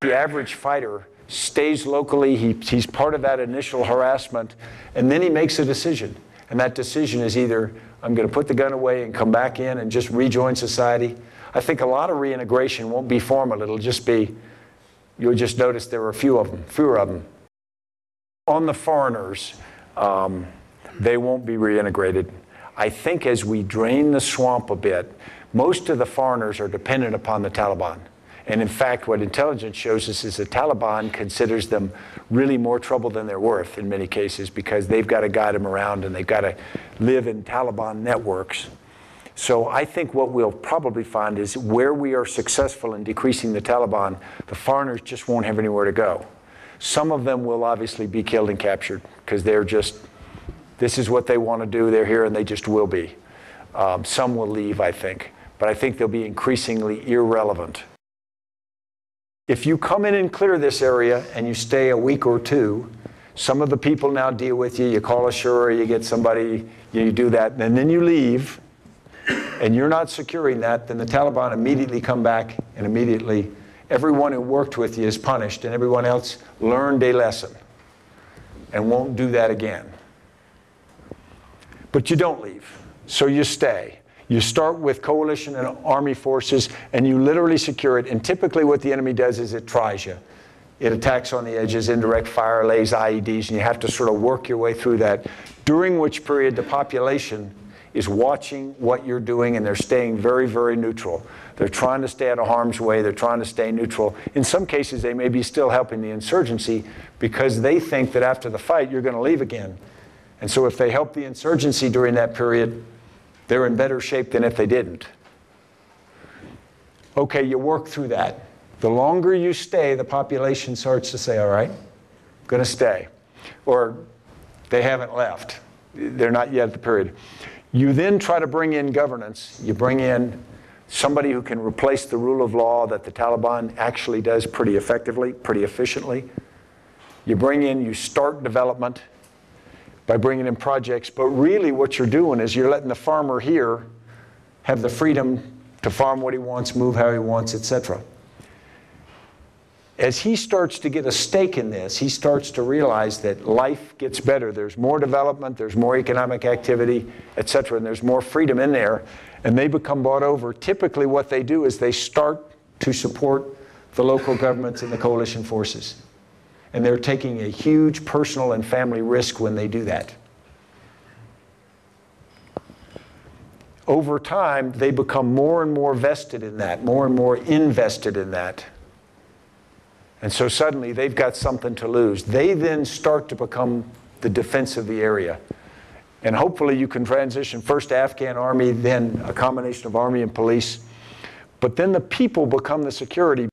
The average fighter stays locally, he's part of that initial harassment, and then he makes a decision. And that decision is either, I'm going to put the gun away and come back in and just rejoin society. I think a lot of reintegration won't be formal. It'll just be, you'll just notice there are fewer of them. On the foreigners, they won't be reintegrated. I think as we drain the swamp a bit, most of the foreigners are dependent upon the Taliban. And in fact, what intelligence shows us is the Taliban considers them really more trouble than they're worth in many cases, because they've got to guide them around and they've got to live in Taliban networks. So I think what we'll probably find is where we are successful in decreasing the Taliban, the foreigners just won't have anywhere to go. Some of them will obviously be killed and captured because they're just, this is what they want to do, they're here and they just will be. Some will leave, I think, but I think they'll be increasingly irrelevant. If you come in and clear this area and you stay a week or two, some of the people now deal with you, you call a Shura, you get somebody, you do that, and then you leave, and you're not securing that, then the Taliban immediately come back, and immediately everyone who worked with you is punished, and everyone else learned a lesson and won't do that again. But you don't leave, so you stay. You start with coalition and army forces, and you literally secure it. And typically what the enemy does is it tries you. It attacks on the edges, indirect fire, lays IEDs, and you have to sort of work your way through that, during which period the population is watching what you're doing, and they're staying very, very neutral. They're trying to stay out of harm's way. They're trying to stay neutral. In some cases, they may be still helping the insurgency because they think that after the fight, you're going to leave again. And so if they help the insurgency during that period, they're in better shape than if they didn't. Okay, you work through that. The longer you stay, the population starts to say, all right, I'm going to stay. Or they haven't left. They're not yet at the period. You then try to bring in governance. You bring in somebody who can replace the rule of law that the Taliban actually does pretty effectively, pretty efficiently. You bring in, you start development by bringing in projects, but really what you're doing is you're letting the farmer here have the freedom to farm what he wants, move how he wants, etc. As he starts to get a stake in this, he starts to realize that life gets better. There's more development, there's more economic activity, etc., and there's more freedom in there, and they become bought over. Typically what they do is they start to support the local governments and the coalition forces. And they're taking a huge personal and family risk when they do that. Over time, they become more and more vested in that, more and more invested in that. And so suddenly, they've got something to lose. They then start to become the defense of the area. And hopefully, you can transition first to Afghan army, then a combination of army and police. But then the people become the security.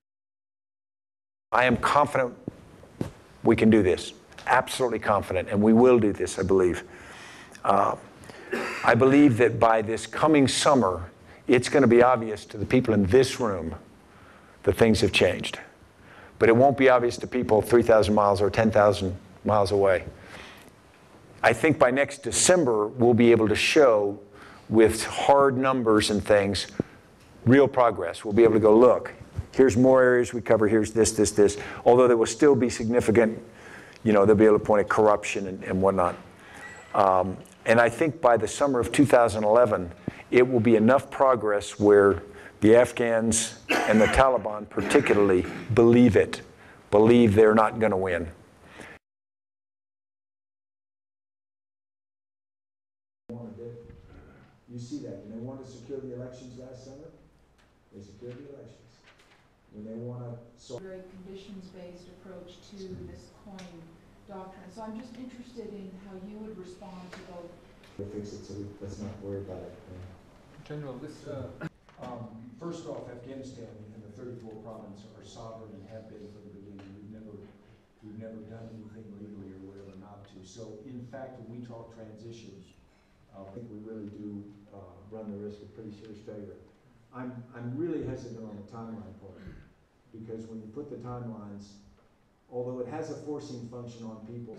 I am confident we can do this, absolutely confident, and we will do this, I believe. I believe that by this coming summer, it's going to be obvious to the people in this room that things have changed. But it won't be obvious to people 3,000 miles or 10,000 miles away. I think by next December, we'll be able to show with hard numbers and things, real progress. We'll be able to go, look, here's more areas we cover, here's this, this, this. Although there will still be significant, you know, they'll be able to point at corruption and whatnot. And I think by the summer of 2011, it will be enough progress where the Afghans and the Taliban particularly believe it, believe they're not going to win. You see that, and they want to secure the elections last summer, they secured the elections. They want to very conditions-based approach to this coin doctrine. So I'm just interested in how you would respond to both. We'll fix it, so let's not worry about it. General, this, first off, Afghanistan and the 34 provinces are sovereign and have been from the beginning. We've never done anything legally or whatever not to. So, in fact, when we talk transition, I think we really do run the risk of pretty serious failure. I'm really hesitant on the timeline part, because when you put the timelines, although it has a forcing function on people.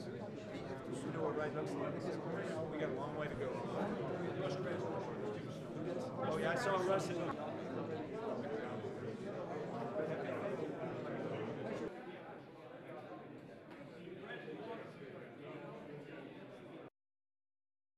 We got a long way to go. Oh yeah, I saw Russ.